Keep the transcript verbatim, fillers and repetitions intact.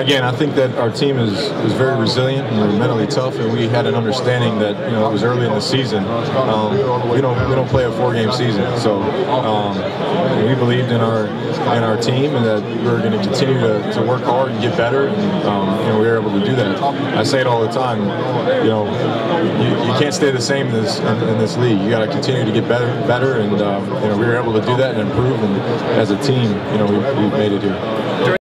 again, I think that our team is, is very resilient and we're mentally tough, and we had an understanding that, you know, it was early in the season. Um, we don't we don't play a four-game season, so um, we believed in our in our team and that we were going to continue to, to work hard and get better, and, um, and we were able to do that. I say it all the time, you know, you, you can't stay the same in this in, in this league. You got to continue to get better, better, and um, you know, we were able to do that and improve. And as a team, you know, we, we've made it here.